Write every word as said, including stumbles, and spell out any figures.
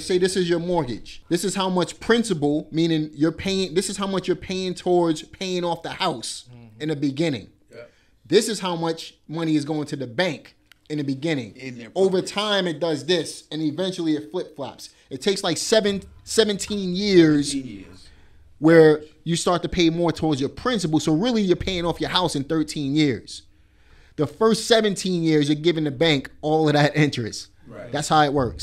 Say this is your mortgage. This is how much principal, meaning you're paying, this is how much you're paying towards paying off the house mm-hmm. in the beginning. Yeah. This is how much money is going to the bank in the beginning. In Over time, it does this, and eventually it flip-flops. It takes like seven, seventeen years, years where you start to pay more towards your principal. So really, you're paying off your house in thirteen years. The first seventeen years, you're giving the bank all of that interest. Right. That's how it works.